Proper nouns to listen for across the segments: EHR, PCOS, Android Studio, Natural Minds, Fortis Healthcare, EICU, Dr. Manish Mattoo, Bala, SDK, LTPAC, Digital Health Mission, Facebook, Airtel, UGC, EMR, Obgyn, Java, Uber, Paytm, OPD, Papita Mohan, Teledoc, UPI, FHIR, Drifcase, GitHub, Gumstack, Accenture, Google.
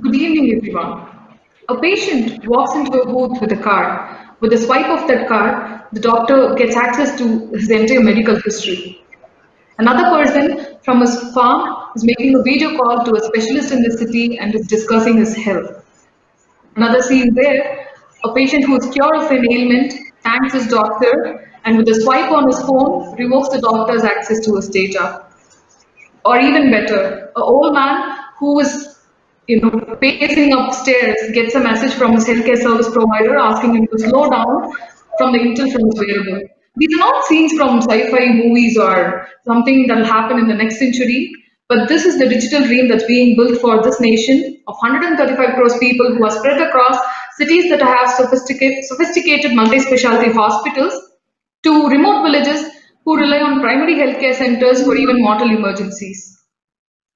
Good evening, everyone. A patient walks into a booth with a card. With a swipe of that card, the doctor gets access to his entire medical history. Another person from his farm is making a video call to a specialist in the city and is discussing his health. Another scene there, a patient who is cured of an ailment thanks his doctor and with a swipe on his phone revokes the doctor's access to his data. Or even better, an old man who is pacing upstairs gets a message from his healthcare service provider asking him to slow down from the interference variable. These are not scenes from sci-fi movies or something that will happen in the next century, but this is the digital dream that's being built for this nation of 135 crores people who are spread across cities that have sophisticated multi-specialty hospitals to remote villages who rely on primary healthcare centers for even mortal emergencies.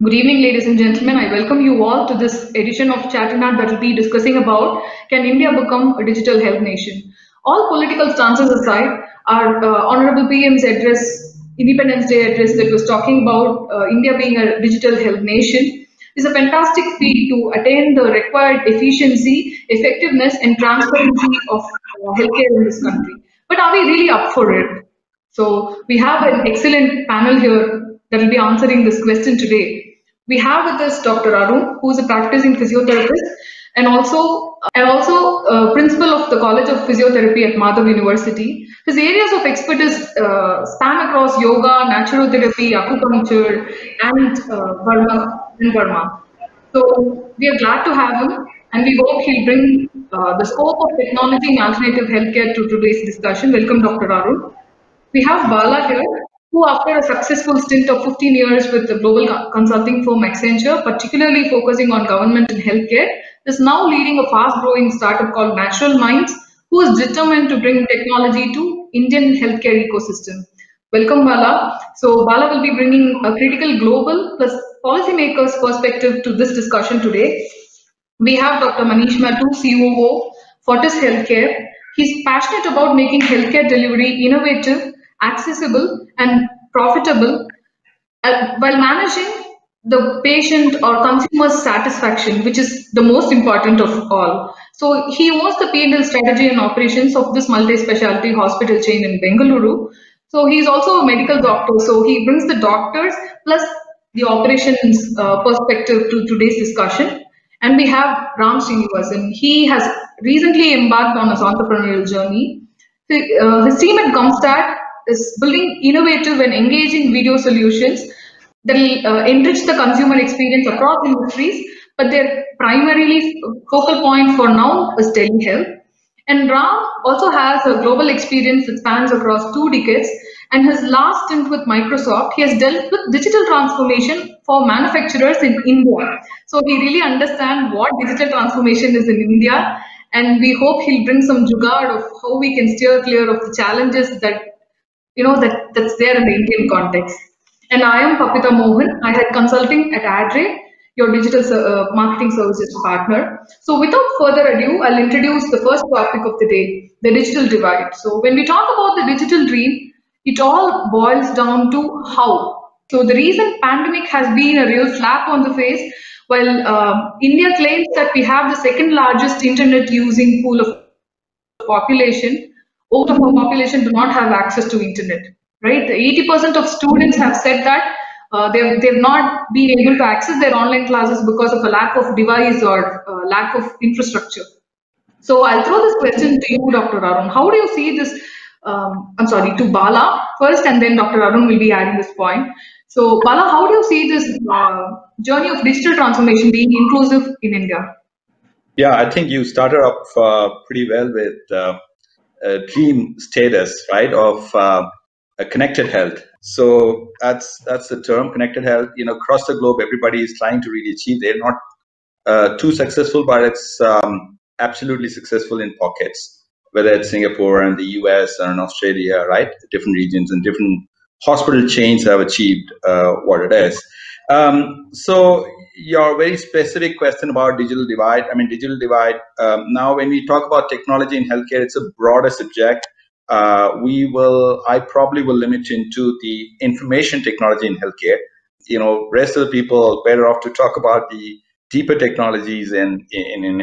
Good evening, ladies and gentlemen. I welcome you all to this edition of Chattynad that will be discussing about can India become a digital health nation? All political stances aside, our Honorable PM's address, Independence Day address that was talking about India being a digital health nation is a fantastic feat to attain the required efficiency, effectiveness and transparency of healthcare in this country. But are we really up for it? So we have an excellent panel here that will be answering this question today. We have with us Dr. Arun, who is a practicing physiotherapist and also principal of the College of Physiotherapy at Madhav University. His areas of expertise span across yoga, naturotherapy, acupuncture, and Burma. So we are glad to have him, and we hope he'll bring the scope of technology and alternative healthcare to today's discussion. Welcome, Dr. Arun. We have Bala here, who after a successful stint of 15 years with the global consulting firm Accenture, particularly focusing on government and healthcare, is now leading a fast-growing startup called Natural Minds, who is determined to bring technology to Indian healthcare ecosystem. Welcome, Bala. So Bala will be bringing a critical global plus policymakers perspective to this discussion today. We have Dr. Manish Mattoo, COO, Fortis Healthcare. He's passionate about making healthcare delivery innovative, accessible and profitable while managing the patient or consumer satisfaction, which is the most important of all. So he owns the P&L strategy and operations of this multi-specialty hospital chain in Bengaluru. So he's also a medical doctor. So he brings the doctors plus the operations perspective to today's discussion. And we have Ram Srinivasan. He has recently embarked on his entrepreneurial journey. His team at Gumstack is building innovative and engaging video solutions that will enrich the consumer experience across industries, but their primarily focal point for now is telehealth. And Ram also has a global experience that spans across 2 decades, and his last stint with Microsoft, he has dealt with digital transformation for manufacturers in India. So he really understands what digital transformation is in India, and we hope he'll bring some jugaad of how we can steer clear of the challenges that that's there in the Indian context. And I am Papita Mohan. I had consulting at AdRay, your digital marketing services partner. So without further ado, I'll introduce the first topic of the day, the digital divide. So when we talk about the digital dream, it all boils down to how. So the recent pandemic has been a real slap on the face, while India claims that we have the second largest internet using pool of population. Most of our population do not have access to internet, right? 80% of students have said that they've not been able to access their online classes because of a lack of device or lack of infrastructure. So I'll throw this question to you, Dr. Arun. How do you see this? I'm sorry, to Bala first, and then Dr. Arun will be adding this point. So Bala, how do you see this journey of digital transformation being inclusive in India? Yeah, I think you started off pretty well with dream status, right, of connected health. So that's the term, connected health. Across the globe, everybody is trying to really achieve. They're not too successful, but it's absolutely successful in pockets, whether it's Singapore and the US and Australia, right? Different regions and different hospital chains have achieved what it is. So your very specific question about digital divide, now when we talk about technology in healthcare, it's a broader subject. I probably will limit into the information technology in healthcare. Rest of the people are better off to talk about the deeper technologies in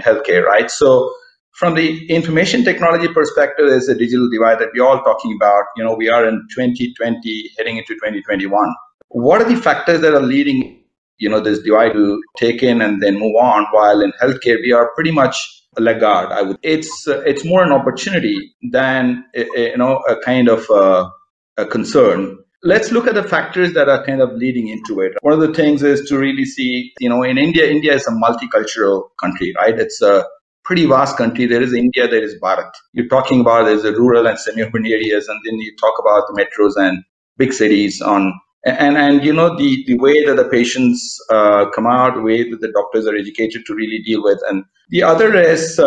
healthcare, right? So from the information technology perspective, there's a digital divide that we're all talking about. You know, we are in 2020, heading into 2021. What are the factors that are leading, you know, this divide to take in and then move on? While in healthcare, we are pretty much a laggard. I would. It's more an opportunity than a kind of a concern. Let's look at the factors that are kind of leading into it. One of the things is to really see, you know, in India is a multicultural country, right? It's a pretty vast country. There is India, there is Bharat. You're talking about there's the rural and semi-urban areas, and then you talk about the metros and big cities on, and you know, the way that the patients come out, the way that the doctors are educated to really deal with. And the other is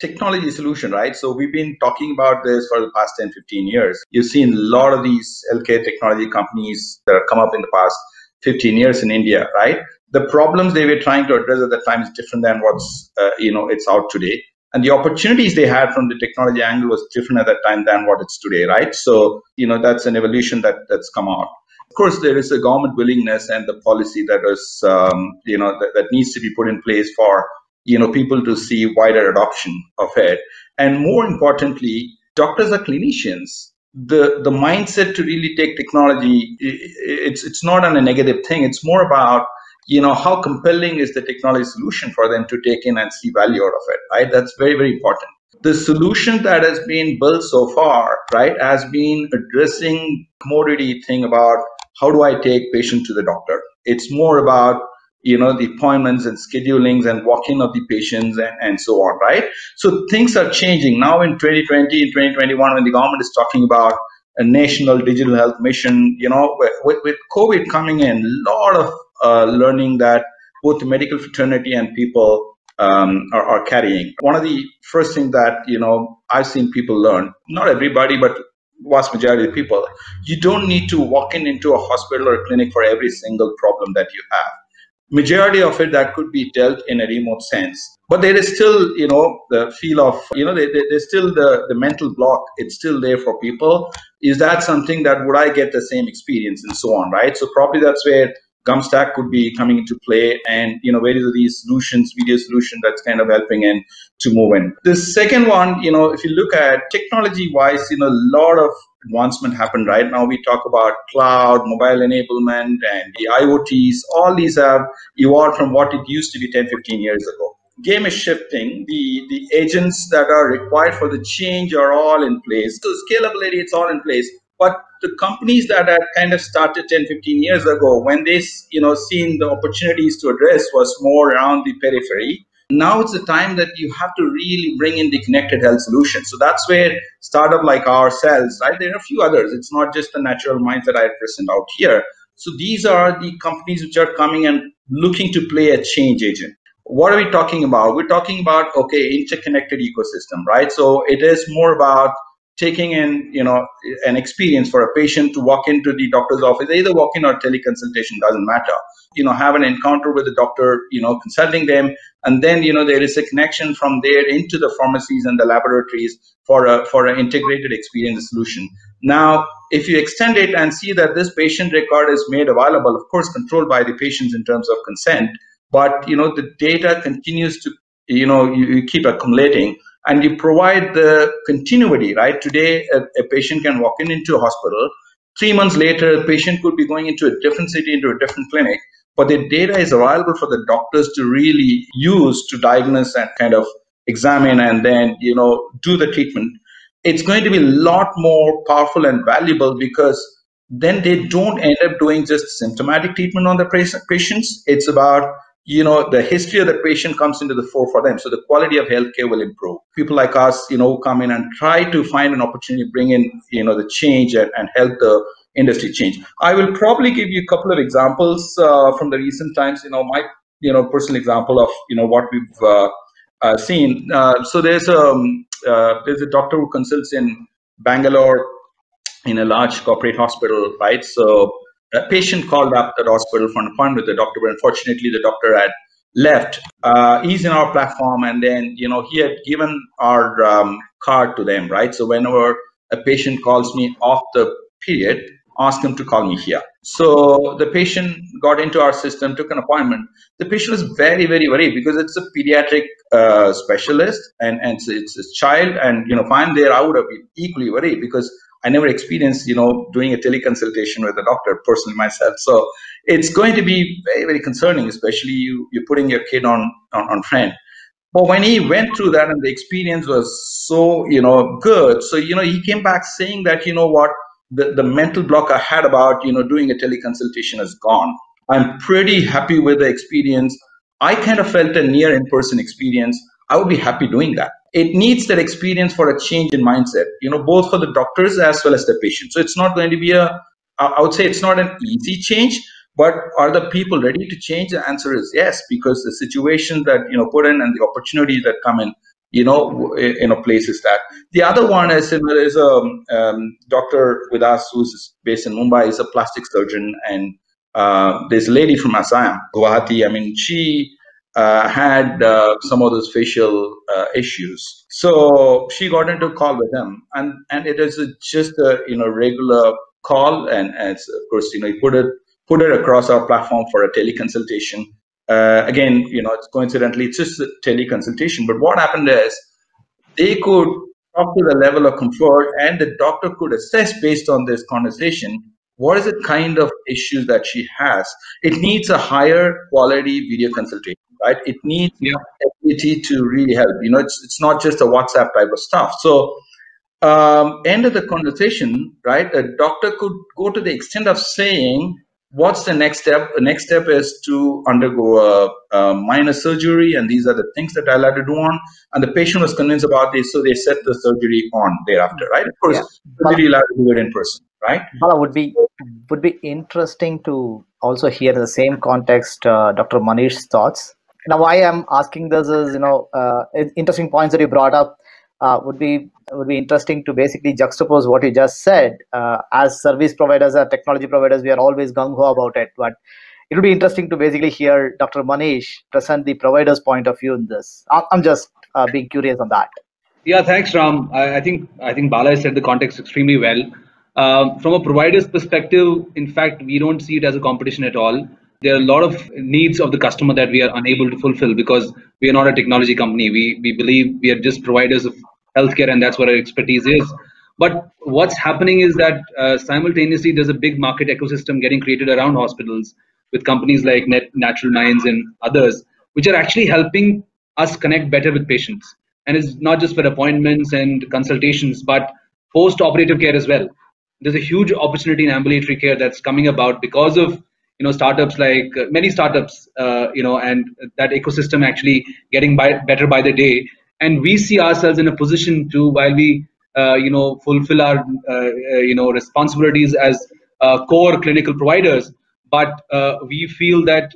technology solution, right? So we've been talking about this for the past 10, 15 years. You've seen a lot of these healthcare technology companies that have come up in the past 15 years in India, right? The problems they were trying to address at that time is different than what's, it's out today. And the opportunities they had from the technology angle was different at that time than what it's today, right? So, you know, that's an evolution that's come out. Of course, there is a government willingness and the policy that is, that needs to be put in place for, you know, people to see wider adoption of it. And more importantly, doctors are clinicians. The mindset to really take technology, it's not on a negative thing. It's more about, you know, how compelling is the technology solution for them to take in and see value out of it, right? That's very, very important. The solution that has been built so far, right, has been addressing commodity thing about how do I take patient to the doctor? It's more about, you know, the appointments and schedulings and walk-in of the patients and so on, right? So things are changing. Now in 2020 and 2021, when the government is talking about a national digital health mission, you know, with COVID coming in, a lot of learning that both the medical fraternity and people are carrying. One of the first things that, you know, I've seen people learn, not everybody, but vast majority of people, you don't need to walk into a hospital or a clinic for every single problem that you have. Majority of it that could be dealt in a remote sense, but there is still, you know, the feel of, you know, there's still the mental block. It's still there for people. Is that something that would I get the same experience and so on, right? So probably that's where Gumstack could be coming into play, and, you know, various of these solutions, video solution that's kind of helping in to move in. The second one, you know, if you look at technology wise, you know, a lot of advancement happened. Right now we talk about cloud, mobile enablement, and the IoTs. All these have evolved from what it used to be 10, 15 years ago. Game is shifting. The agents that are required for the change are all in place. So scalability, it's all in place. But the companies that had kind of started 10, 15 years ago, when they, you know, seen the opportunities to address was more around the periphery. Now it's the time that you have to really bring in the connected health solution. So that's where startup like ourselves, right? There are a few others. It's not just the Natural Minds that I present out here. So these are the companies which are coming and looking to play a change agent. What are we talking about? We're talking about, okay, interconnected ecosystem, right? So it is more about taking in, you know, an experience for a patient to walk into the doctor's office, either walk in or teleconsultation, doesn't matter. You know, have an encounter with the doctor, you know, consulting them. And then, you know, there is a connection from there into the pharmacies and the laboratories for an integrated experience solution. Now, if you extend it and see that this patient record is made available, of course, controlled by the patients in terms of consent, but, you know, the data continues to, you know, you keep accumulating. And you provide the continuity, right? Today, a patient can walk into a hospital. 3 months later, a patient could be going into a different city, into a different clinic, but the data is available for the doctors to really use to diagnose and kind of examine and then, you know, do the treatment. It's going to be a lot more powerful and valuable because then they don't end up doing just symptomatic treatment on the patients. It's about, you know, the history of the patient comes into the fore for them. So the quality of healthcare will improve. People like us, you know, come in and try to find an opportunity to bring in, you know, the change and help the industry change. I will probably give you a couple of examples from the recent times, you know, my, you know, personal example of, you know, what we've seen. So there's a doctor who consults in Bangalore in a large corporate hospital, right? So a patient called up the hospital for an appointment with the doctor, but unfortunately the doctor had left. He's in our platform, and then, you know, he had given our card to them, right? So whenever a patient calls me off the period, ask him to call me here. So the patient got into our system, took an appointment. The patient was very, very worried because it's a pediatric specialist and it's a child. And, you know, if I'm there, I would have been equally worried because I never experienced, you know, doing a teleconsultation with a doctor personally myself. So it's going to be very, very concerning, especially you're putting your kid on friend. But when he went through that and the experience was so, you know, good. So, you know, he came back saying that, you know what, the mental block I had about, you know, doing a teleconsultation is gone. I'm pretty happy with the experience. I kind of felt a near in-person experience. I would be happy doing that. It needs that experience for a change in mindset, you know, both for the doctors as well as the patients. So it's not going to be I would say it's not an easy change. But are the people ready to change? The answer is yes, because the situation that, you know, put in and the opportunities that come in, you know, places that. The other one is a doctor with us who's based in Mumbai, is a plastic surgeon. And there's a lady from Assam, Guwahati. I mean, she had some of those facial issues. So she got into a call with him. And it is just a, you know, regular call. And of course, you know, he put it across our platform for a teleconsultation. Again, you know, it's coincidentally, it's just a teleconsultation. But what happened is they could talk to the level of comfort and the doctor could assess based on this conversation, what is the kind of issue that she has? It needs a higher quality video consultation, right? It needs ability to really help. You know, it's not just a WhatsApp type of stuff. So end of the conversation, right? A doctor could go to the extent of saying, what's the next step? The next step is to undergo a minor surgery, and these are the things that I'll have to do on. And the patient was convinced about this, so they set the surgery on thereafter, right? Of course, surgery allowed to do it in person, right? Bala, would be interesting to also hear in the same context, Dr. Manish's thoughts. Now, why I'm asking this is, you know, interesting points that you brought up. Would be interesting to basically juxtapose what you just said. As service providers, as technology providers, we are always gung ho about it, but it would be interesting to basically hear Dr. Manish present the provider's point of view in this. I'm just being curious on that. Yeah, thanks, Ram. I think Bala said the context extremely well. From a provider's perspective, in fact, we don't see it as a competition at all. There are a lot of needs of the customer that we are unable to fulfill because we are not a technology company. We believe we are just providers of healthcare, and that's what our expertise is. But what's happening is that simultaneously there's a big market ecosystem getting created around hospitals with companies like Natural Minds and others, which are actually helping us connect better with patients. And it's not just for appointments and consultations, but post-operative care as well. There's a huge opportunity in ambulatory care that's coming about because of, you know, startups like many startups, you know, and that ecosystem actually getting better by the day. And we see ourselves in a position to, while we, you know, fulfill our, you know, responsibilities as core clinical providers, but we feel that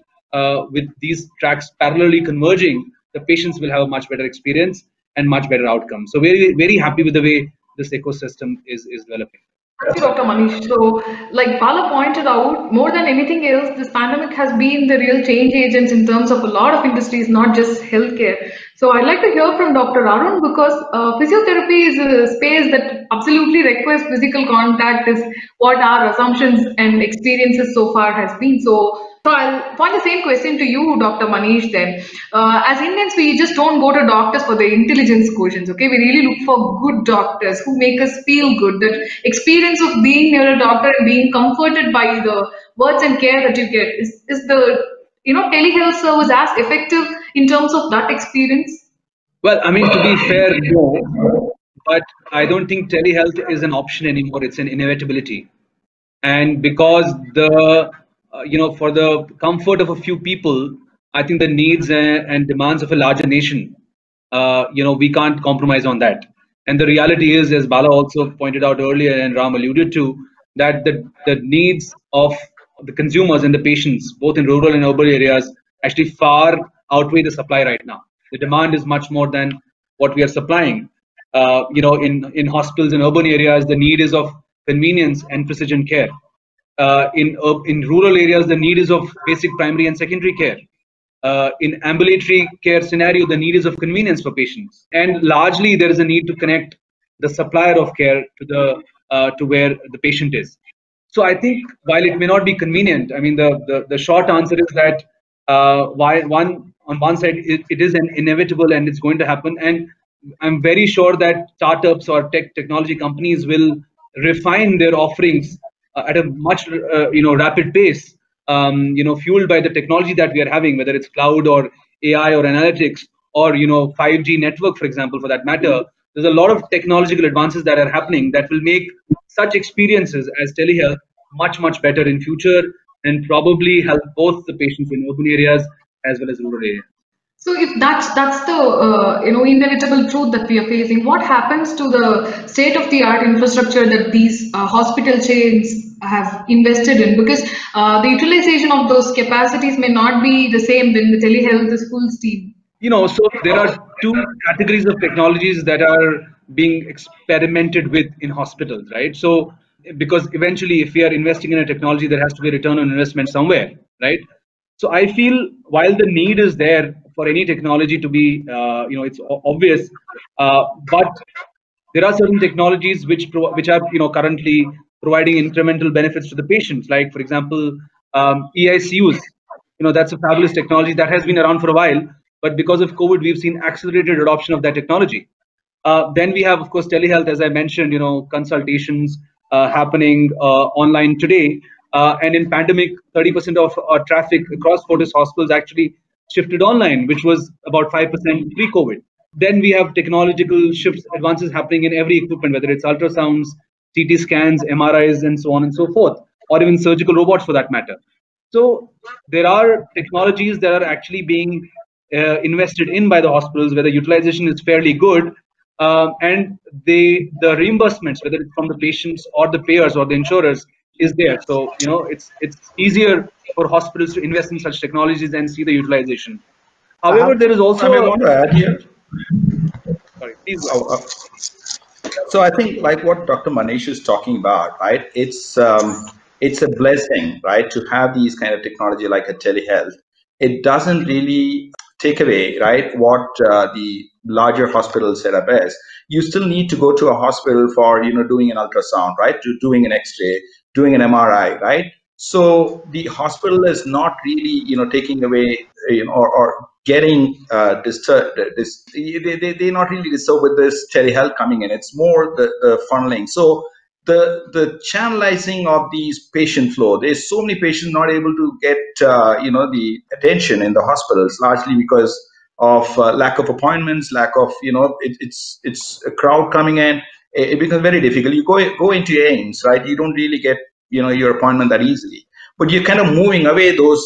with these tracks parallelly converging, the patients will have a much better experience and much better outcome. So we're very happy with the way this ecosystem is developing. Thank you, Dr. Manish. So, like Bala pointed out, more than anything else, this pandemic has been the real change agent in terms of a lot of industries, not just healthcare. So I'd like to hear from Dr. Arun, because physiotherapy is a space that absolutely requires physical contact, is what our assumptions and experiences so far has been. So I'll point the same question to you, Dr. Manish, then. As Indians, we just don't go to doctors for the intelligence quotients, okay? We really look for good doctors who make us feel good. That experience of being near a doctor and being comforted by the words and care that you get, is the, you know, telehealth service as effective in terms of that experience? Well, I mean, to be fair, no, but I don't think telehealth is an option anymore. It's an inevitability. And because the, you know, for the comfort of a few people, I think the needs and demands of a larger nation, you know, we can't compromise on that. And the reality is, as Bala also pointed out earlier and Ram alluded to, that the needs of the consumers and the patients, both in rural and urban areas, actually far outweigh the supply right now. The demand is much more than what we are supplying. You know, in hospitals in urban areas, the need is of convenience and precision care. In rural areas, the need is of basic primary and secondary care. In ambulatory care scenario, the need is of convenience for patients. And largely, there is a need to connect the supplier of care to where the patient is. So I think while it may not be convenient, I mean, the short answer is that on one side, it is an inevitable and it's going to happen. And I'm very sure that startups or technology companies will refine their offerings at a much rapid pace, fueled by the technology that we are having, whether it's cloud or AI or analytics or 5G network, for example, for that matter. There's a lot of technological advances that are happening that will make such experiences as telehealth much better in future and probably help both the patients in urban areas as well as rural areas. So if that's the inevitable truth that we are facing, what happens to the state of the art infrastructure that these hospital chains have invested in? Because the utilization of those capacities may not be the same when the telehealth is full steam. So there are two categories of technologies that are being experimented with in hospitals, right? So because eventually if we are investing in a technology, there has to be a return on investment somewhere, right? So I feel while the need is there for any technology to be, it's obvious, but there are certain technologies which are, currently providing incremental benefits to the patients, like, for example, EICUs. That's a fabulous technology that has been around for a while, but because of COVID, we've seen accelerated adoption of that technology. Then we have, of course, telehealth, as I mentioned, consultations happening online today. And in pandemic, 30% of our traffic across Fortis hospitals actually shifted online, which was about 5% pre-COVID. Then we have technological shifts, advances happening in every equipment, whether it's ultrasounds, CT scans, MRIs, and so on and so forth, or even surgical robots for that matter. So there are technologies that are actually being invested in by the hospitals, where the utilization is fairly good, and the reimbursements, whether it's from the patients or the payers or the insurers, is there. So it's easier for hospitals to invest in such technologies and see the utilization. However, there is also. I want to add here. Sorry, please. So I think like what Dr. Manish is talking about, right? It's a blessing, right, to have these kind of technology like a telehealth. It doesn't really take away, right, what the larger hospitals set up as. You still need to go to a hospital for, doing an ultrasound, right, to doing an X-ray, doing an MRI, right? So the hospital is not really, taking away, or getting disturbed. They're not really disturbed with this telehealth coming in. It's more the funneling. So the channelizing of these patient flow. There's so many patients not able to get, the attention in the hospitals, largely because of lack of appointments, lack of, it's a crowd coming in. It becomes very difficult. You go into AIMS, right? You don't really get, your appointment that easily. But you're kind of moving away those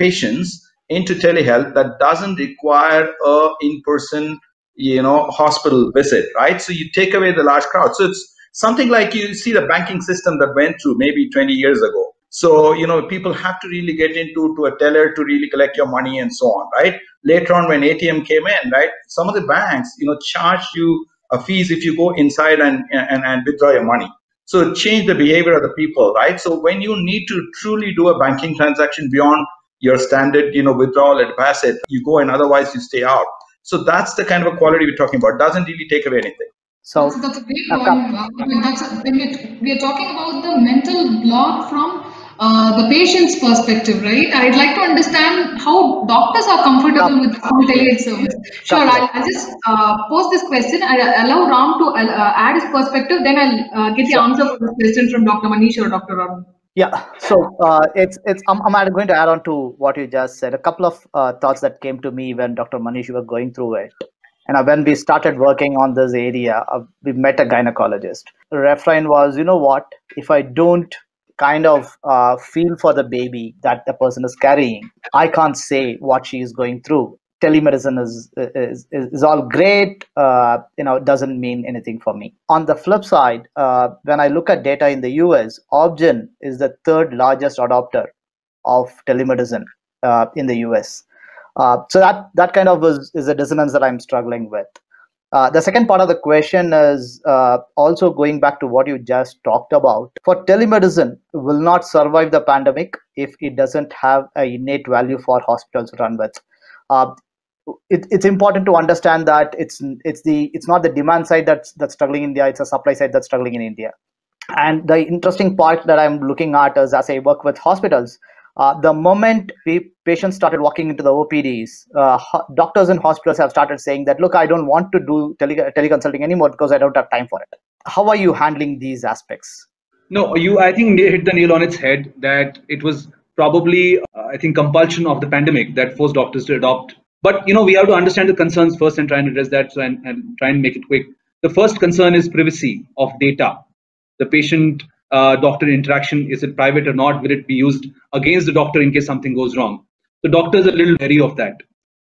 patients into telehealth that doesn't require a in-person, hospital visit, right? So you take away the large crowd. So it's something like you see the banking system that went through maybe 20 years ago. So, people have to really get into a teller to really collect your money and so on, right? Later on when ATM came in, right? Some of the banks, charge you a fees if you go inside and withdraw your money. So change the behavior of the people, right? So when you need to truly do a banking transaction beyond your standard, withdrawal and deposit, you go and otherwise you stay out. So that's the kind of a quality we're talking about. Doesn't really take away anything. So that's a great point. We are talking about the mental block from the patient's perspective, right? I'd like to understand how doctors are comfortable with the full telehealth service. Sure, I'll just pose this question. I'll allow Ram to add his perspective, then I'll get the answer for this question from Dr. Manish or Dr. Arun. Yeah, so I'm going to add on to what you just said. A couple of thoughts that came to me when Dr. Manish, you were going through it. And when we started working on this area, we met a gynecologist. The refrain was, you know what, if I don't kind of feel for the baby that the person is carrying, I can't say what she is going through. Telemedicine is all great, doesn't mean anything for me. On the flip side, when I look at data in the US, Opgen is the third largest adopter of telemedicine in the US. So that kind of is a dissonance that I'm struggling with. The second part of the question is also going back to what you just talked about. For telemedicine, will not survive the pandemic if it doesn't have an innate value for hospitals to run with. It's important to understand that it's not the demand side that's struggling in India; it's the supply side that's struggling in India. And the interesting part that I'm looking at is, as I work with hospitals, the moment patients started walking into the OPDs, doctors and hospitals have started saying that, look, I don't want to do teleconsulting anymore because I don't have time for it. How are you handling these aspects? No, I think they hit the nail on its head, that it was probably, I think, compulsion of the pandemic that forced doctors to adopt. But, you know, we have to understand the concerns first and try and address that and try and make it quick. The first concern is privacy of data. The patient-doctor interaction, is it private or not? Will it be used against the doctor in case something goes wrong? The doctors are a little wary of that.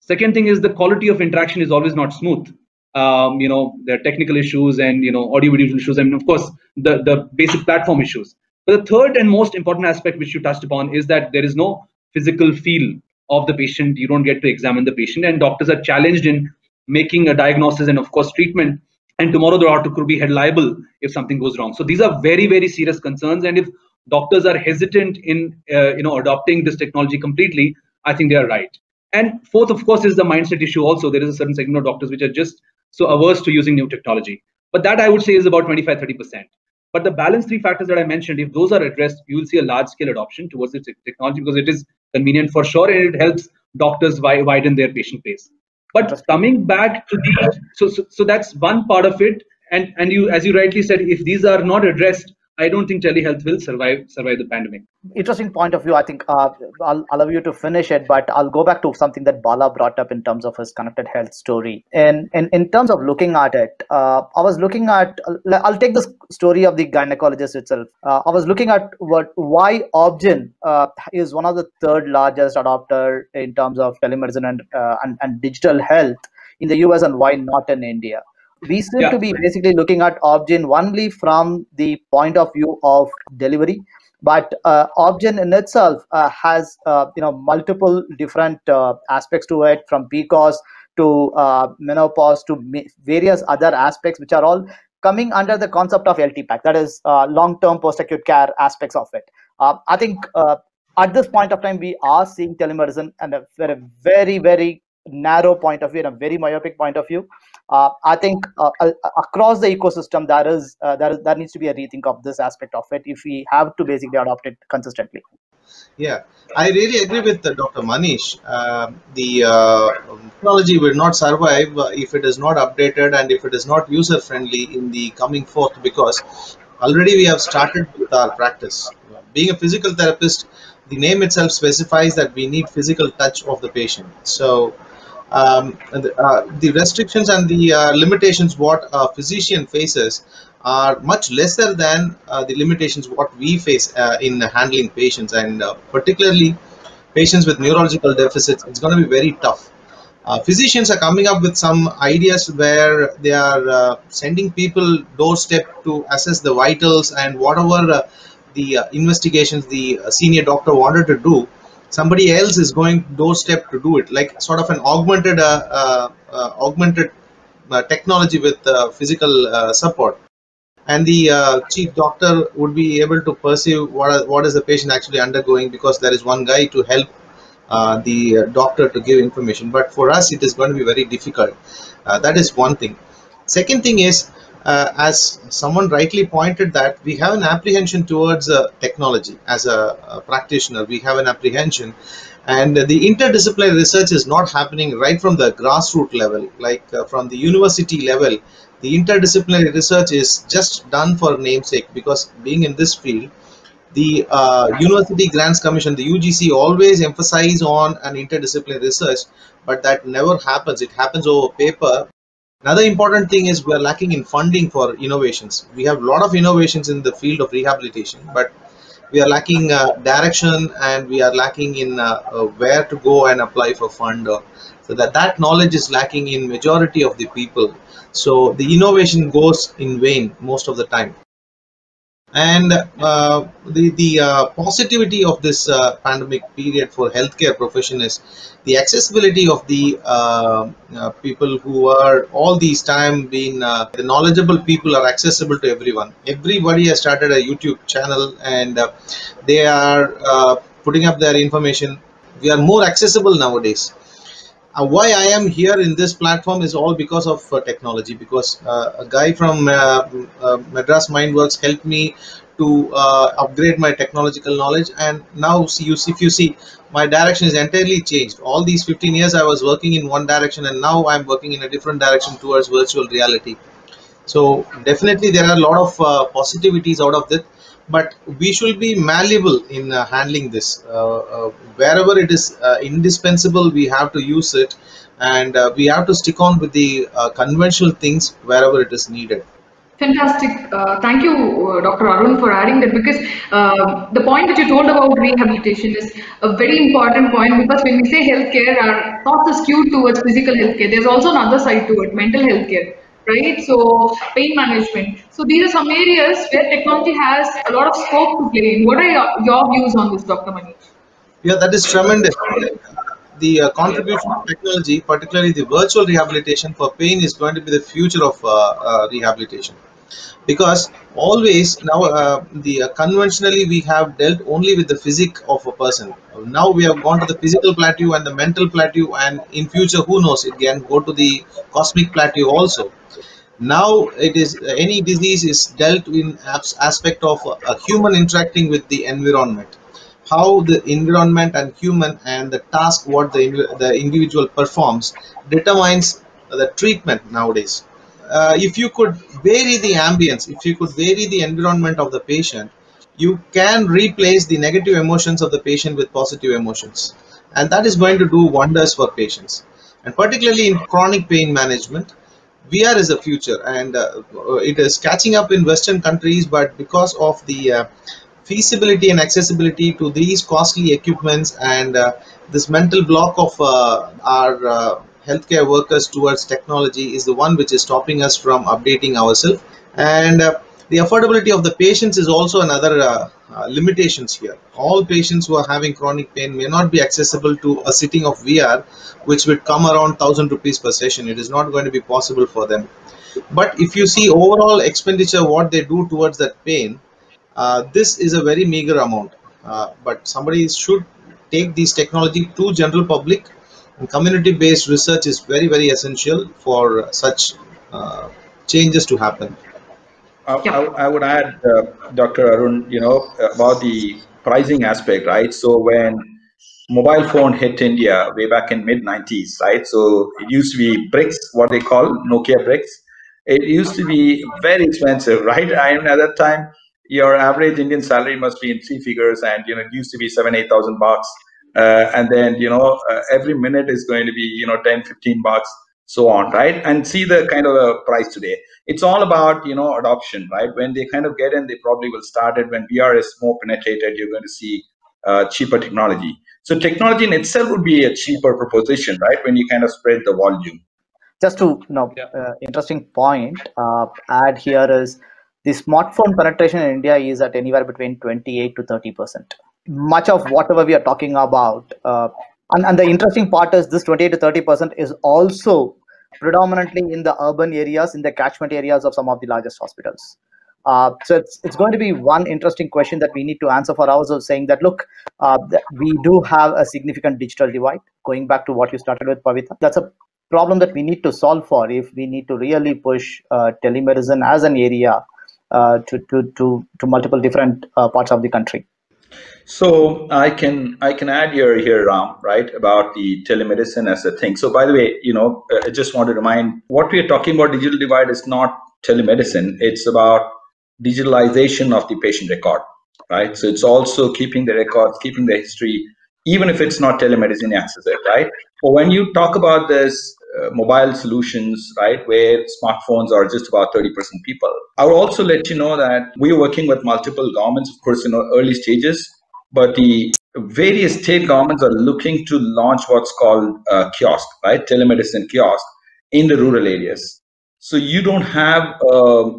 Second thing is the quality of interaction is always not smooth. You know, there are technical issues and, you know, audio-visual issues. I mean, of course, the basic platform issues. But the third and most important aspect which you touched upon is that there is no physical feel of the patient. You don't get to examine the patient, and doctors are challenged in making a diagnosis and, of course, treatment. And tomorrow the doctor could be held liable if something goes wrong. So these are very, very serious concerns. And if doctors are hesitant in adopting this technology completely, I think they are right. And fourth, of course, is the mindset issue also. There is a certain segment of doctors which are just so averse to using new technology. But that I would say is about 25-30%. But the balance three factors that I mentioned, if those are addressed, you will see a large scale adoption towards this technology because it is convenient for sure and it helps doctors widen their patient base. But coming back to the, so that's one part of it. And you, as you rightly said, if these are not addressed, I don't think telehealth will survive the pandemic. Interesting point of view. I think I'll allow you to finish it, but I'll go back to something that Bala brought up in terms of his connected health story. And in terms of looking at it, I was looking at, I'll take this story of the gynecologist itself. I was looking at why Obgyn is one of the third largest adopter in terms of telemedicine and digital health in the US, and why not in India. We seem to be basically looking at Obgyn only from the point of view of delivery, but Obgyn in itself has multiple different aspects to it, from PCOS to menopause to various other aspects, which are all coming under the concept of LTPAC, that is long-term post-acute care aspects of it. I think at this point of time, we are seeing telemedicine and a very, very narrow point of view and a very myopic point of view. I think across the ecosystem, there needs to be a rethink of this aspect of it if we have to basically adopt it consistently. Yeah, I really agree with Dr. Manish. The technology will not survive if it is not updated and if it is not user-friendly in the coming forth, because already we have started with our practice. Being a physical therapist, the name itself specifies that we need physical touch of the patient. So the restrictions and the limitations what a physician faces are much lesser than the limitations what we face in handling patients, and particularly patients with neurological deficits. It's going to be very tough. Physicians are coming up with some ideas where they are sending people doorstep to assess the vitals and whatever the investigations the senior doctor wanted to do. Somebody else is going doorstep to do it, like sort of an augmented technology with physical support, and the chief doctor would be able to perceive what is the patient actually undergoing, because there is one guy to help the doctor to give information. But for us, it is going to be very difficult. That is one thing. Second thing is, as someone rightly pointed, that we have an apprehension towards technology. As a practitioner, we have an apprehension, and the interdisciplinary research is not happening right from the grassroots level, like from the university level. The interdisciplinary research is just done for namesake, because being in this field, the University Grants Commission, the UGC, always emphasize on an interdisciplinary research, but that never happens. It happens over paper. Another important thing is we are lacking in funding for innovations. We have a lot of innovations in the field of rehabilitation, but we are lacking direction, and we are lacking in where to go and apply for fund. So that knowledge is lacking in majority of the people. So the innovation goes in vain most of the time. And the positivity of this pandemic period for healthcare profession is the accessibility of the people who are all these time being the knowledgeable people are accessible to everyone. Everybody has started a YouTube channel, and they are putting up their information. We are more accessible nowadays. Why I am here in this platform is all because of technology, because a guy from Madras Mindworks helped me to upgrade my technological knowledge, and now if you see, my direction is entirely changed. All these 15 years I was working in one direction, and now I'm working in a different direction towards virtual reality. So definitely there are a lot of positivities out of this, but we should be malleable in handling this. Wherever it is indispensable, we have to use it, and we have to stick on with the conventional things wherever it is needed. Fantastic. Thank you, Dr. Arun, for adding that, because the point that you told about rehabilitation is a very important point, because when we say healthcare, our thoughts are skewed towards physical healthcare. There's also another side to it, mental healthcare. Right, so pain management. So these are some areas where technology has a lot of scope to play in. What are your views on this, Dr. Manish? Yeah, that is tremendous. The contribution of technology, particularly the virtual rehabilitation for pain, is going to be the future of rehabilitation. Because always now conventionally we have dealt only with the physique of a person. Now we have gone to the physical plateau and the mental plateau, and in future, who knows, it can go to the cosmic plateau also. Now it is, any disease is dealt in aspect of a human interacting with the environment, how the environment and human and the task what the individual performs determines the treatment nowadays. If you could vary the ambience, if you could vary the environment of the patient, you can replace the negative emotions of the patient with positive emotions, and that is going to do wonders for patients. And particularly in chronic pain management, VR is the future, and it is catching up in Western countries, but because of the feasibility and accessibility to these costly equipments and this mental block of our healthcare workers towards technology is the one which is stopping us from updating ourselves. And the affordability of the patients is also another limitations here. All patients who are having chronic pain may not be accessible to a sitting of VR, which would come around 1,000 rupees per session. It is not going to be possible for them. But if you see overall expenditure, what they do towards that pain, this is a very meager amount. But somebody should take this technology to general public. Community-based research is very, very essential for such changes to happen. I would add, Dr. Arun, you know, about the pricing aspect, right? So when mobile phone hit India way back in mid-90s, right? So it used to be bricks, what they call Nokia bricks. It used to be very expensive, right? And at that time, your average Indian salary must be in three figures, and you know, it used to be 7,000-8,000 bucks. And then, you know, every minute is going to be, you know, 10, 15 bucks, so on, right? And see the kind of price today. It's all about, you know, adoption, right? When they kind of get in, they probably will start it. When VR is more penetrated, you're going to see cheaper technology. So technology in itself would be a cheaper proposition, right? When you kind of spread the volume. Just to, you know, interesting point, add here is the smartphone penetration in India is at anywhere between 28 to 30%. Much of whatever we are talking about, and the interesting part is this 28 to 30% is also predominantly in the urban areas, in the catchment areas of some of the largest hospitals. So it's going to be one interesting question that we need to answer for ourselves, saying that, look, we do have a significant digital divide. Going back to what you started with, Papita, that's a problem that we need to solve for if we need to really push telemedicine as an area to multiple different parts of the country. So I can add here Ram, right, about the telemedicine as a thing. So by the way, you know, I just want to remind, what we are talking about digital divide is not telemedicine. It's about digitalization of the patient record, right? So it's also keeping the records, keeping the history, even if it's not telemedicine access, right? But when you talk about this mobile solutions, right, where smartphones are just about 30% people. I will also let you know that we're working with multiple governments, of course, in early stages, but the various state governments are looking to launch what's called a kiosk, right, telemedicine kiosk in the rural areas. So you don't have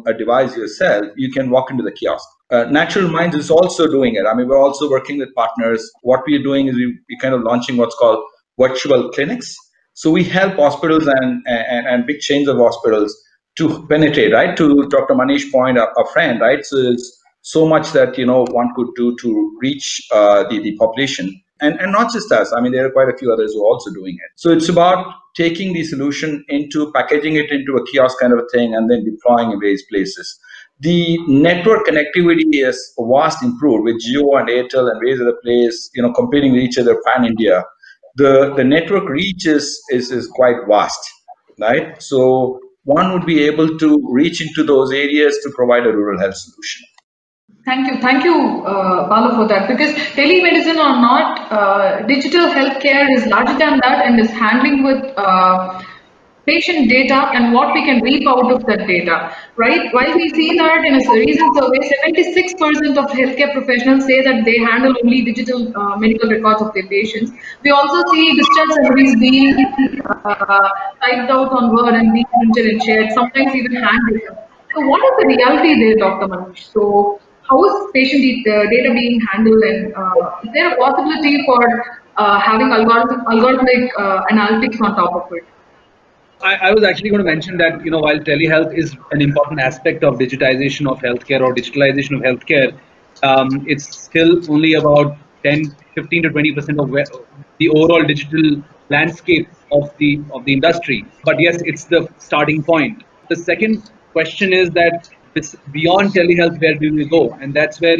a device yourself, you can walk into the kiosk. Natural Minds is also doing it. I mean, we're also working with partners. What we're doing is we're kind of launching what's called virtual clinics. So we help hospitals and big chains of hospitals to penetrate, right? To Dr. Manish's point, a friend, right? So it's so much that, you know, one could do to reach the population. And not just us. I mean, there are quite a few others who are also doing it. So it's about taking the solution into packaging it into a kiosk kind of a thing and then deploying in various places. The network connectivity has vastly improved with Jio and Airtel and various other players, you know, competing with each other pan-India. The network reach is quite vast, right? So one would be able to reach into those areas to provide a rural health solution. Thank you, Bala, for that, because telemedicine or not, digital healthcare is larger than that and is handling with patient data and what we can reap out of that data, right? While we see that in a recent survey, 76% of healthcare professionals say that they handle only digital medical records of their patients. We also see discharge summaries being typed out on Word and being printed and shared, sometimes even handed. So what is the reality there, Dr. Manish? So how is patient data being handled, and is there a possibility for having algorithmic analytics on top of it? I was actually going to mention that, you know, while telehealth is an important aspect of digitization of healthcare or digitalization of healthcare, it's still only about 15 to 20% of the overall digital landscape of the industry. But yes, it's the starting point. The second question is that beyond telehealth, where do we go? And that's where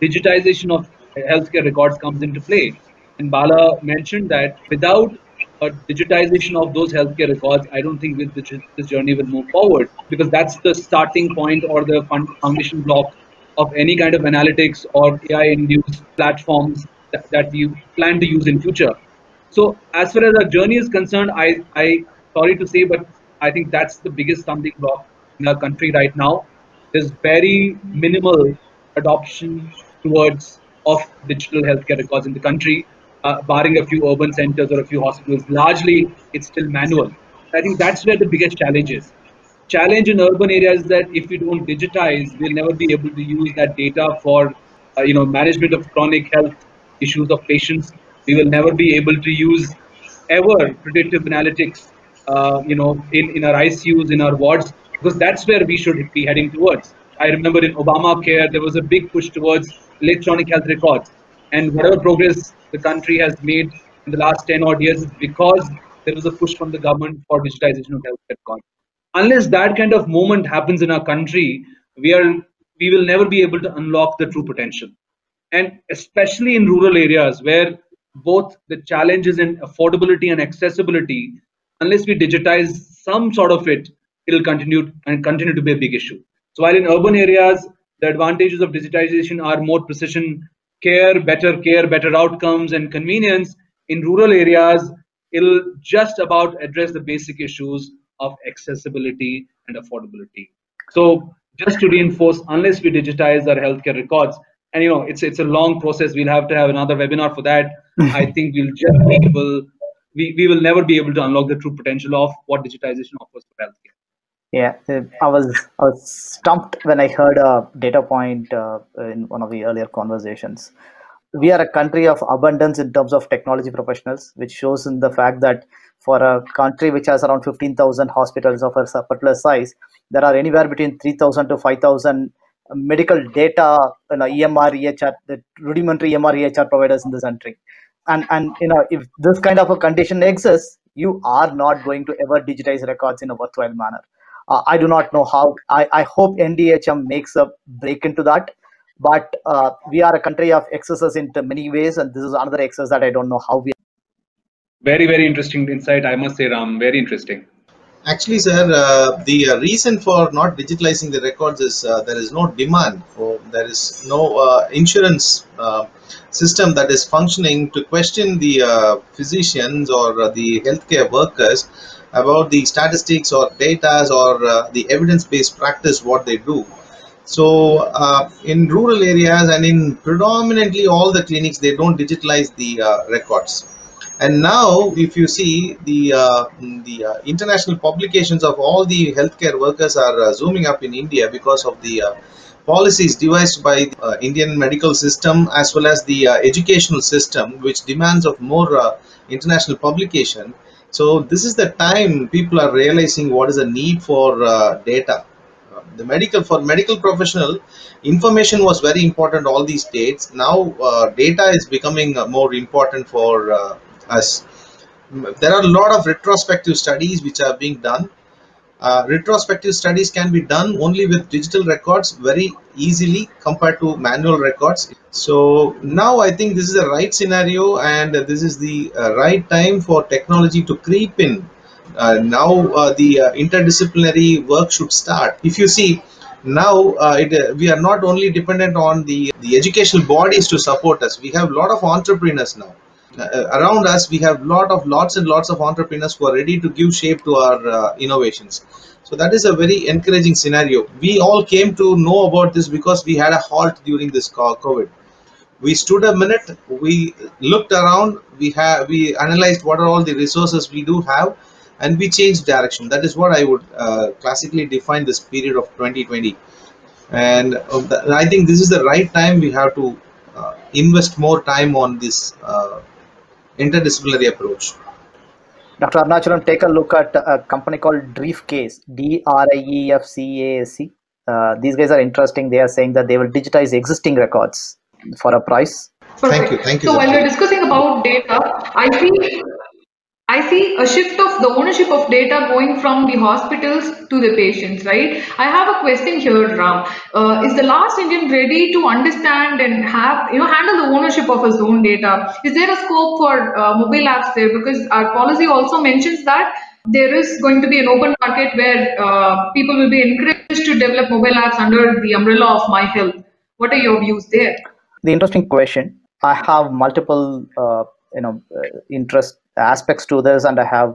digitization of healthcare records comes into play. And Bala mentioned that without a digitization of those healthcare records, I don't think this journey will move forward, because that's the starting point or the foundation block of any kind of analytics or AI-induced platforms that we plan to use in future. So as far as our journey is concerned, I sorry to say, but I think that's the biggest stumbling block in our country right now. There's very minimal adoption of digital healthcare records in the country, barring a few urban centers or a few hospitals. Largely, it's still manual. I think that's where the biggest challenge is. Challenge in urban areas is that if we don't digitize, we'll never be able to use that data for management of chronic health issues of patients. We will never be able to use ever predictive analytics, in our ICUs, in our wards, because that's where we should be heading towards. I remember in Obamacare, there was a big push towards electronic health records. And whatever progress the country has made in the last 10 odd years is because there was a push from the government for digitization of healthcare records. Unless that kind of moment happens in our country, we will never be able to unlock the true potential. And especially in rural areas where both the challenges in affordability and accessibility, unless we digitize some sort of it, it'll continue to be a big issue. So while in urban areas, the advantages of digitization are more precision care, better outcomes and convenience, in rural areas, it'll just about address the basic issues of accessibility and affordability. So just to reinforce, unless we digitize our healthcare records, and it's a long process, we'll have to have another webinar for that. I think we will never be able to unlock the true potential of what digitization offers for healthcare. Yeah, I was stumped when I heard a data point in one of the earlier conversations. We are a country of abundance in terms of technology professionals, which shows in the fact that for a country which has around 15,000 hospitals of a particular size, there are anywhere between 3,000 to 5,000 medical data, the rudimentary EMR, EHR providers in this country. And if this kind of a condition exists, you are not going to ever digitize records in a worthwhile manner. I do not know how. I hope NDHM makes a break into that, but we are a country of excesses in many ways, and this is another excess that I don't know how we. Very, very interesting insight, I must say, Ram. Very interesting. Actually, sir, the reason for not digitalizing the records is there is no demand. There is no insurance system that is functioning to question the physicians or the healthcare workers about the statistics or data or the evidence-based practice, what they do. So in rural areas and in predominantly all the clinics, they don't digitalize the records. And now, if you see, the international publications of all the healthcare workers are zooming up in India because of the policies devised by the Indian medical system as well as the educational system, which demands of more international publication. So this is the time people are realizing what is the need for data. for medical professional, information was very important all these days. Now data is becoming more important for us. There are a lot of retrospective studies which are being done. Retrospective studies can be done only with digital records very easily compared to manual records. So now I think this is the right scenario, and this is the right time for technology to creep in. Now the interdisciplinary work should start. If you see, now we are not only dependent on the educational bodies to support us. We have a lot of entrepreneurs now. Around us, we have lots and lots of entrepreneurs who are ready to give shape to our innovations. So that is a very encouraging scenario. We all came to know about this because we had a halt during this COVID. We stood a minute, we looked around, we analyzed what are all the resources we do have, and we changed direction. That is what I would classically define this period of 2020. And I think this is the right time. We have to invest more time on this interdisciplinary approach. Dr. Arunachalam, take a look at a company called Drifcase, DRIEFCASE. These guys are interesting. They are saying that they will digitize existing records for a price. Perfect. Thank you. Thank you. So while we're discussing about data, I see a shift of the ownership of data going from the hospitals to the patients, right? I have a question here, Ram. Is the last Indian ready to understand and have, handle the ownership of his own data? Is there a scope for mobile apps there? Because our policy also mentions that there is going to be an open market where people will be encouraged to develop mobile apps under the umbrella of My Health. What are your views there? The interesting question. I have multiple interest aspects to this, and I have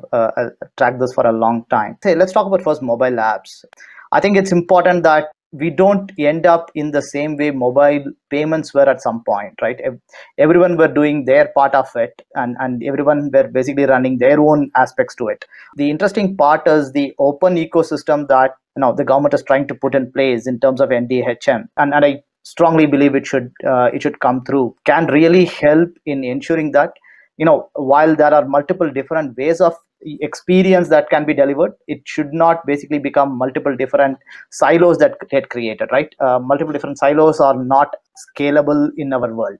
tracked this for a long time. Hey, let's talk about first mobile apps. I think it's important that we don't end up in the same way mobile payments were at some point, right? Everyone were doing their part of it, and everyone were basically running their own aspects to it. The interesting part is the open ecosystem that the government is trying to put in place in terms of NDHM, and I strongly believe it should come through, can really help in ensuring that while there are multiple different ways of experience that can be delivered, it should not basically become multiple different silos that get created, right? Multiple different silos are not scalable in our world.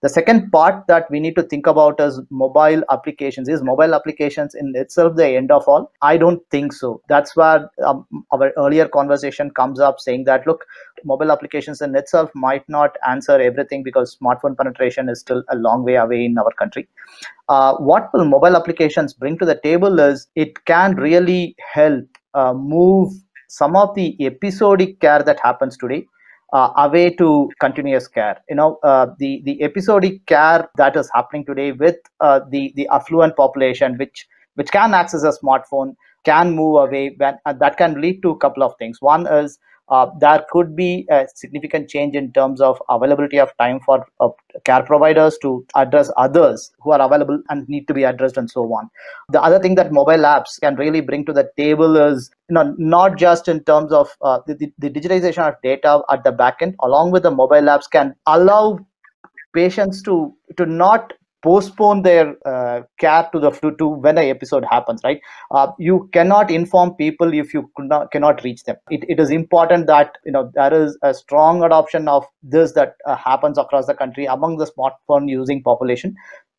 The second part that we need to think about is mobile applications. Is mobile applications in itself the end of all? I don't think so. That's where our earlier conversation comes up, saying that, look, mobile applications in itself might not answer everything because smartphone penetration is still a long way away in our country. What will mobile applications bring to the table is it can really help move some of the episodic care that happens today away to continuous care. The episodic care that is happening today with the affluent population, which can access a smartphone, can move away. That can lead to a couple of things. One is there could be a significant change in terms of availability of time for care providers to address others who are available and need to be addressed, and so on. The other thing that mobile apps can really bring to the table is not just in terms of the digitization of data at the back end, along with the mobile apps can allow patients to not postpone their care to when an episode happens, right? You cannot inform people if you cannot reach them. It is important that there is a strong adoption of this that happens across the country among the smartphone using population,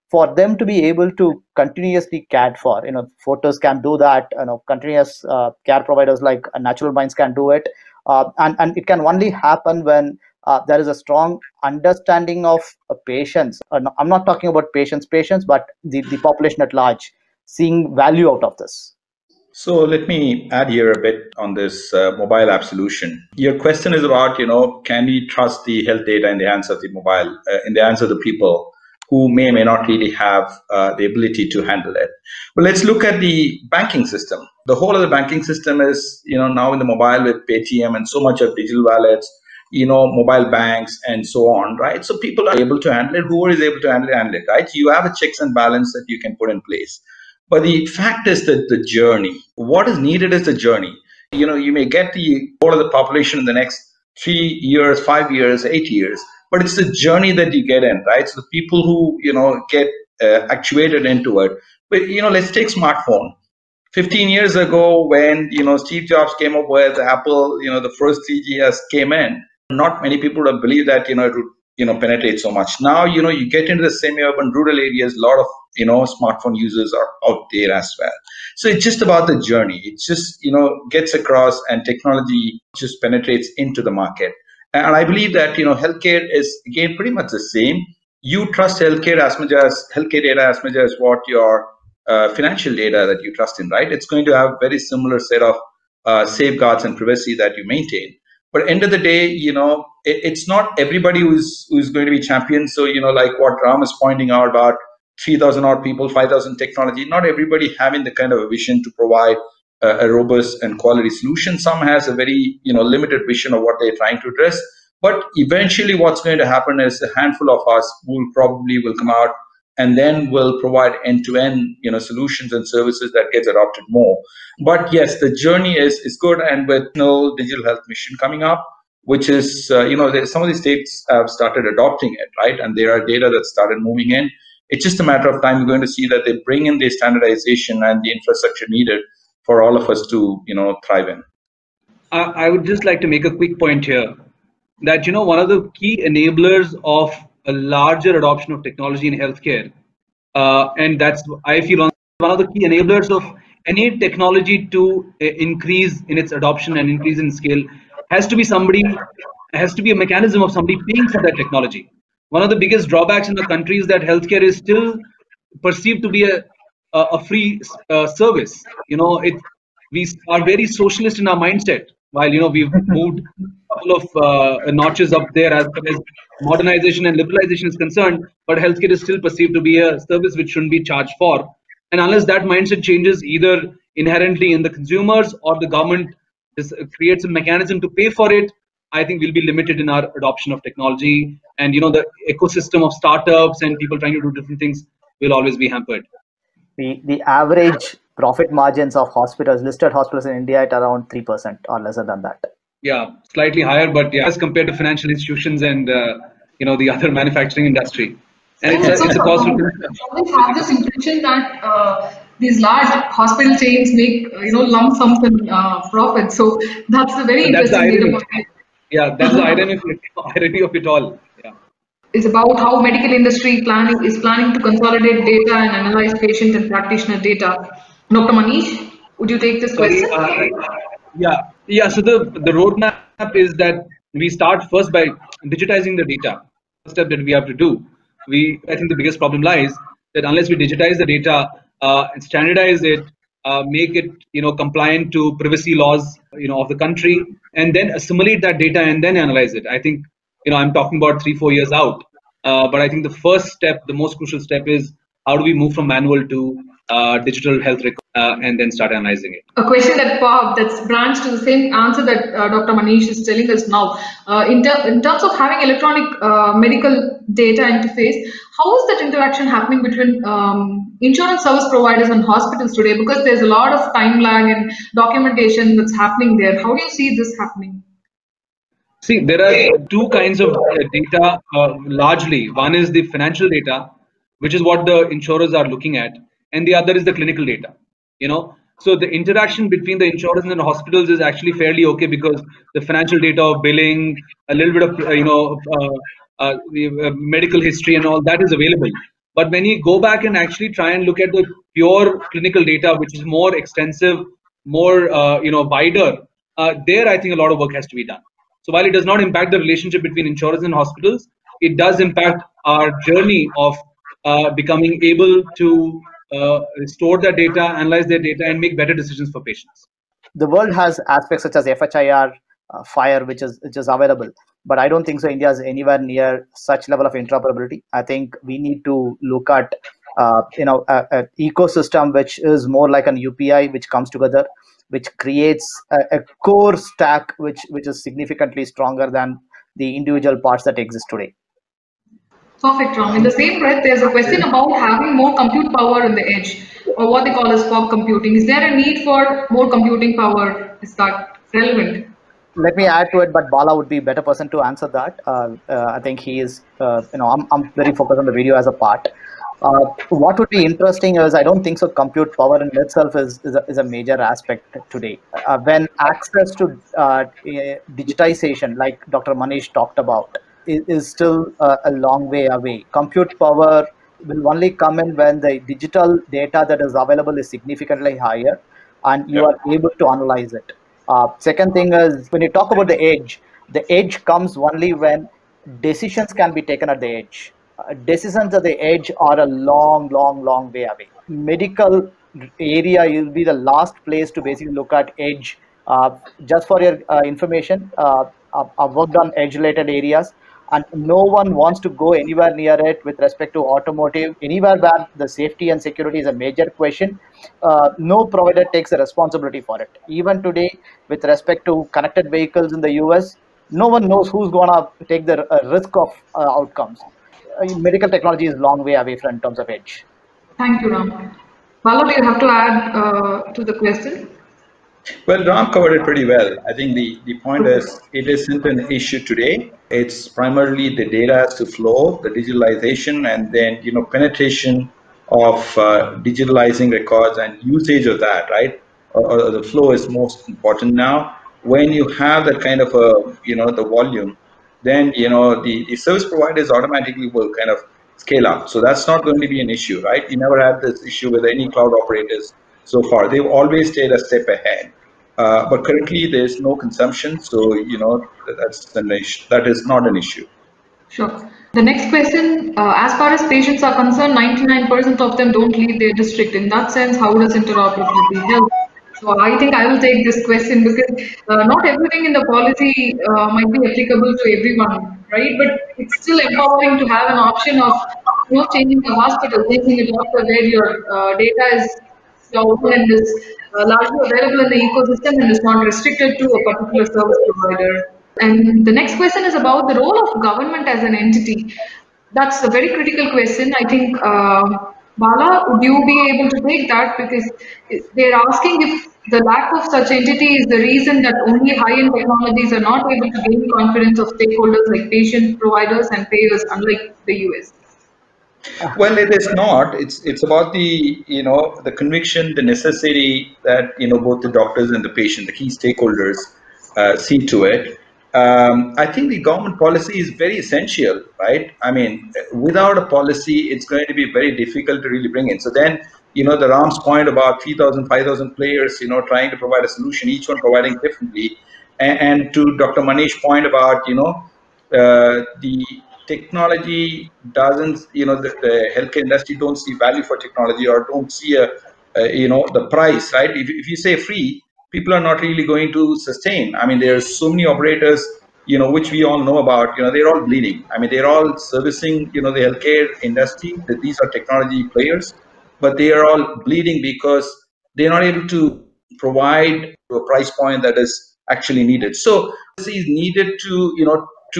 for them to be able to continuously cared for. Fortis can do that. Continuous care providers like Natural Minds can do it, and it can only happen when there is a strong understanding of patients. I'm not talking about patients, but the population at large seeing value out of this. So let me add here a bit on this mobile app solution. Your question is about, can we trust the health data in the hands of the mobile, in the hands of the people who may not really have the ability to handle it. Well, let's look at the banking system. The whole of the banking system is, now in the mobile with Paytm and so much of digital wallets, mobile banks and so on, right? So people are able to handle it. Whoever is able to handle it, right? You have a checks and balance that you can put in place. But the fact is that the journey, what is needed is the journey. You may get the whole of the population in the next 3 years, 5 years, 8 years, but it's the journey that you get in, right? So the people who, get actuated into it. But, let's take smartphone. 15 years ago, when Steve Jobs came up with Apple, the first 3G came in, not many people would have believed that it would penetrate so much. Now you get into the semi-urban, rural areas, a lot of smartphone users are out there as well. So it's just about the journey. It just gets across, and technology just penetrates into the market. And I believe that healthcare is again pretty much the same. You trust healthcare as much as healthcare data as much as what your financial data that you trust in, right? It's going to have very similar set of safeguards and privacy that you maintain. But end of the day, it's not everybody who's going to be champion. So like what Ram is pointing out about 3,000 odd people, 5,000 technology. Not everybody having the kind of a vision to provide a robust and quality solution. Some has a very limited vision of what they're trying to address. But eventually, what's going to happen is a handful of us will probably come out, and then we'll provide end-to-end, solutions and services that gets adopted more. But yes, the journey is good, and with no digital health mission coming up, which is, some of the states have started adopting it, right? And there are data that started moving in. It's just a matter of time. We're going to see that they bring in the standardization and the infrastructure needed for all of us to, thrive in. I would just like to make a quick point here that, one of the key enablers of a larger adoption of technology in healthcare, and that's, I feel, one of the key enablers of any technology to increase in its adoption and increase in scale, has to be a mechanism of somebody paying for that technology. One of the biggest drawbacks in the country is that healthcare is still perceived to be a free service. We are very socialist in our mindset, while we've moved a couple of notches up there as far as modernization and liberalization is concerned, but healthcare is still perceived to be a service which shouldn't be charged for. And unless that mindset changes either inherently in the consumers or the government creates a mechanism to pay for it, I think we'll be limited in our adoption of technology. And the ecosystem of startups and people trying to do different things will always be hampered. The average profit margins of hospitals, listed hospitals in India, at around 3% or lesser than that. Yeah, slightly higher, but yeah, as compared to financial institutions and the other manufacturing industry. And it's a cost. We have this impression that these large hospital chains make lump sums and profits. So that's a very interesting data point. Yeah, that's the irony of it all. Yeah. It's about how medical industry is planning to consolidate data and analyze patient and practitioner data. Dr. Manish, would you take this question? Yeah. So the roadmap is that we start first by digitizing the data. First step that we have to do. I think the biggest problem lies that unless we digitize the data and standardize it, make it compliant to privacy laws of the country, and then assimilate that data and then analyze it. I think I'm talking about 3-4 years out, but I think the first step, the most crucial step, is how do we move from manual to digital health record and then start analyzing it. A question that popped that's branched to the same answer that Dr. Manish is telling us now. In terms of having electronic medical data interface, how is that interaction happening between insurance service providers and hospitals today? Because there's a lot of time lag and documentation that's happening there. How do you see this happening? See, there are two kinds of data largely. One is the financial data, which is what the insurers are looking at. And the other is the clinical data, So the interaction between the insurers and the hospitals is actually fairly okay, because the financial data of billing, a little bit of, medical history and all that is available. But when you go back and actually try and look at the pure clinical data, which is more extensive, more, wider, there I think a lot of work has to be done. So while it does not impact the relationship between insurers and hospitals, it does impact our journey of becoming able to store their data, analyze their data, and make better decisions for patients. The world has aspects such as FHIR, FHIR, which is available, but I don't think so India is anywhere near such level of interoperability. I think we need to look at an ecosystem which is more like an UPI, which comes together, which creates a core stack which is significantly stronger than the individual parts that exist today. Perfect, Ram. In the same breath, there's a question about having more compute power on the edge, or what they call as fog computing. Is there a need for more computing power? Is that relevant? Let me add to it, but Bala would be a better person to answer that. I think he is, I'm very focused on the video as a part. What would be interesting is I don't think so compute power in itself is a major aspect today. When access to digitization, like Dr. Manish talked about, is still a long way away. Compute power will only come in when the digital data that is available is significantly higher and you are able to analyze it. Second thing is, when you talk about the edge comes only when decisions can be taken at the edge. Decisions at the edge are a long way away. Medical area will be the last place to basically look at edge. Just for your information, I've worked on edge related areas, and no one wants to go anywhere near it with respect to automotive, anywhere where the safety and security is a major question. No provider takes the responsibility for it. Even today, with respect to connected vehicles in the US, no one knows who's gonna take the risk of outcomes. Medical technology is a long way away from in terms of edge. Thank you, Ram. Bala, you have to add to the question? Well, Ram covered it pretty well. I think the point is, it isn't an issue today. It's primarily the data has to flow, the digitalization, and then penetration of digitalizing records and usage of that, right? Or the flow is most important now. When you have that kind of a the volume, then the service providers automatically will kind of scale up. So that's not going to be an issue, right? You never had this issue with any cloud operators so far. They've always stayed a step ahead. But currently there's no consumption, so that is not an issue. Sure. The next question, as far as patients are concerned, 99% of them don't leave their district. In that sense, how does interoperability help? So I think I will take this question, because not everything in the policy might be applicable to everyone, right? But it's still empowering to have an option of changing the hospital, changing a doctor where your data is open and is largely available in the ecosystem and is not restricted to a particular service provider. And the next question is about the role of government as an entity. That's a very critical question. I think, Bala, would you be able to take that? Because they're asking if the lack of such entity is the reason that only high-end technologies are not able to gain confidence of stakeholders like patients, providers, and payers, unlike the US. Well, it is not. It's about the the conviction, the necessity that both the doctors and the patient, the key stakeholders, see to it. I think the government policy is very essential, right? I mean, without a policy, it's going to be very difficult to really bring in. So then the Ram's point about 3,000, 5,000 players, trying to provide a solution, each one providing differently, and to Dr. Manish's point about the technology doesn't, the healthcare industry don't see value for technology or don't see the price, right? If you say free, people are not really going to sustain. I mean, there are so many operators, which we all know about, they're all bleeding. I mean, they're all servicing, the healthcare industry, that these are technology players, but they are all bleeding because they're not able to provide a price point that is actually needed. So this is needed to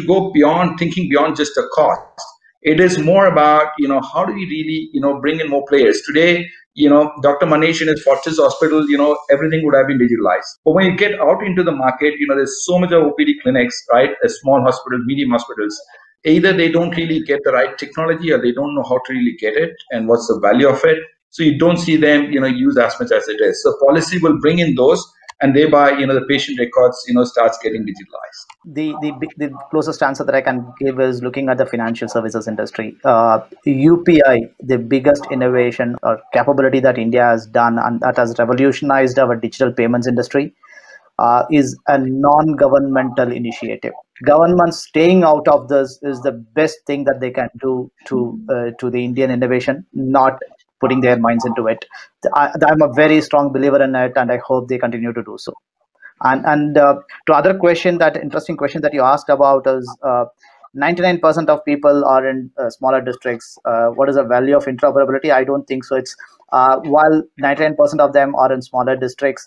go beyond, thinking beyond just the cost. It is more about, how do we really, bring in more players. Today, Dr. Manish in his Fortis hospital, everything would have been digitalized. But when you get out into the market, there's so much of OPD clinics, right? A small hospital, medium hospitals, either they don't really get the right technology or they don't know how to really get it and what's the value of it. So you don't see them, use as much as it is. So policy will bring in those, and thereby, the patient records, starts getting digitalized. The closest answer that I can give is looking at the financial services industry. UPI, the biggest innovation or capability that India has done and that has revolutionized our digital payments industry, is a non-governmental initiative. Governments staying out of this is the best thing that they can do to the Indian innovation, not putting their minds into it. I'm a very strong believer in it, and I hope they continue to do so. And to other question, that interesting question that you asked about is 99% of people are in smaller districts. What is the value of interoperability? I don't think so. It's while 99% of them are in smaller districts,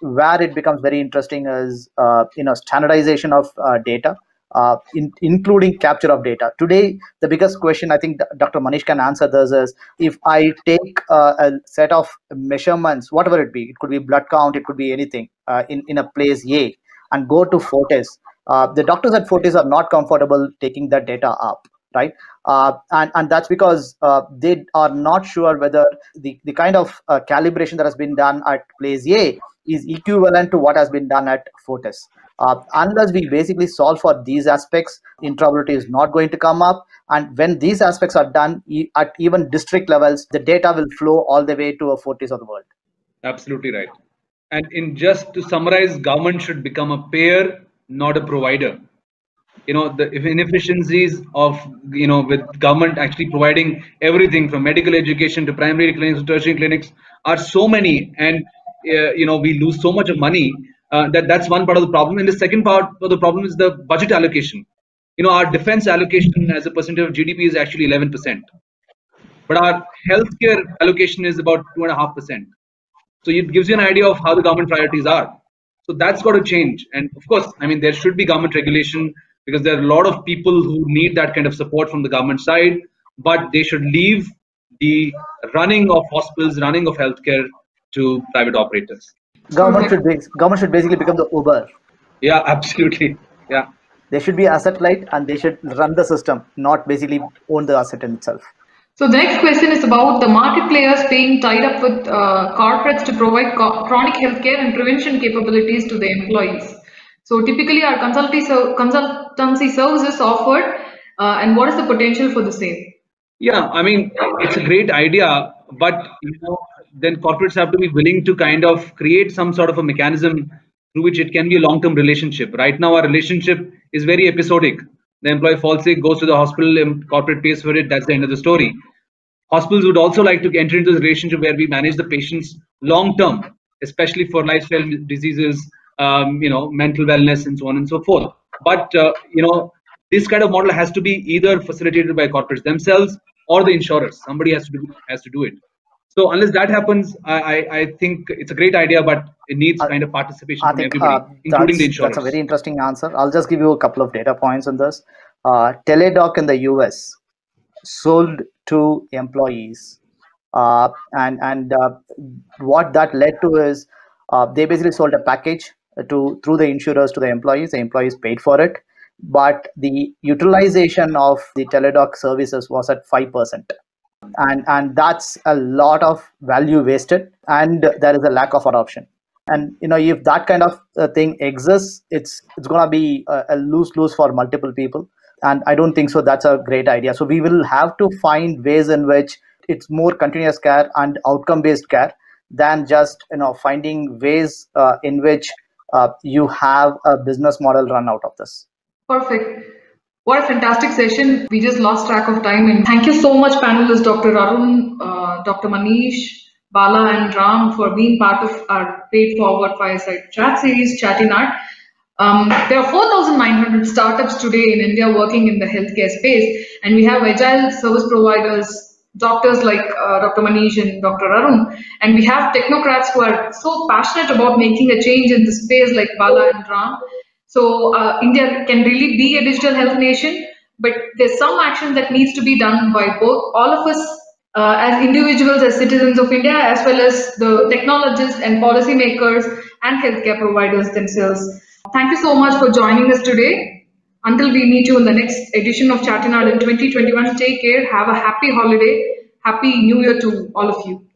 where it becomes very interesting is standardization of data. Including capture of data. Today, the biggest question, I think Dr. Manish can answer this, is if I take a set of measurements, whatever it be, it could be blood count, it could be anything, in a place A, and go to Fortis. The doctors at Fortis are not comfortable taking that data up. right? And that's because they are not sure whether the kind of calibration that has been done at place A is equivalent to what has been done at Fortis. Unless we basically solve for these aspects, interoperability is not going to come up. And when these aspects are done at even district levels, the data will flow all the way to a Fortis of the world. Absolutely right. And in just to summarize, government should become a payer, not a provider. You know, the inefficiencies of, you know, with government actually providing everything from medical education to primary clinics to tertiary clinics are so many, and you know, we lose so much of money. That's one part of the problem. And the second part of the problem is the budget allocation. You know, our defense allocation as a percentage of GDP is actually 11%, but our healthcare allocation is about 2.5%. So it gives you an idea of how the government priorities are. So that's got to change. And of course, I mean, there should be government regulation, because there are a lot of people who need that kind of support from the government side, but they should leave the running of hospitals, running of healthcare to private operators. Government should basically become the Uber. Yeah, absolutely. Yeah. They should be asset light, and they should run the system, not basically own the asset in itself. So the next question is about the market players staying tied up with corporates to provide chronic healthcare and prevention capabilities to their employees. So typically, our consultancy services offered, and what is the potential for the same? Yeah, I mean, it's a great idea, but you know, then corporates have to be willing to kind of create some sort of a mechanism through which it can be a long-term relationship. Right now, our relationship is very episodic. The employee falls sick, goes to the hospital, and corporate pays for it. That's the end of the story. Hospitals would also like to enter into this relationship where we manage the patients long-term, especially for lifestyle diseases, you know, mental wellness, and so on and so forth. But you know, this kind of model has to be either facilitated by corporates themselves or the insurers. Somebody has to do it. So unless that happens, I think it's a great idea, but it needs kind of participation from everybody, including the insurers. That's a very interesting answer. I'll just give you a couple of data points on this. Teledoc in the US sold to employees, and what that led to is, they basically sold a package through the insurers to the employees. The employees paid for it, but the utilization of the Teledoc services was at 5%, and that's a lot of value wasted, and there is a lack of adoption. And you know, if that kind of thing exists, it's gonna be a lose-lose for multiple people, and I don't think so. That's a great idea. So we will have to find ways in which it's more continuous care and outcome-based care, than just, you know, finding ways in which you have a business model run out of this. Perfect. What a fantastic session. We just lost track of time. And thank you so much, panelists, Dr. Arun, Dr. Manish, Bala, and Ram, for being part of our Paid Forward Fireside Chat series, Chattynad. There are 4,900 startups today in India working in the healthcare space, and we have agile service providers, doctors like Dr. Manish and Dr. Arun, and we have technocrats who are so passionate about making a change in the space like Bala and Ram. So India can really be a digital health nation, but there's some action that needs to be done by both all of us as individuals, as citizens of India, as well as the technologists and policymakers and healthcare providers themselves. Thank you so much for joining us today. Until we meet you in the next edition of Chattynad in 2021, take care, have a happy holiday, happy new year to all of you.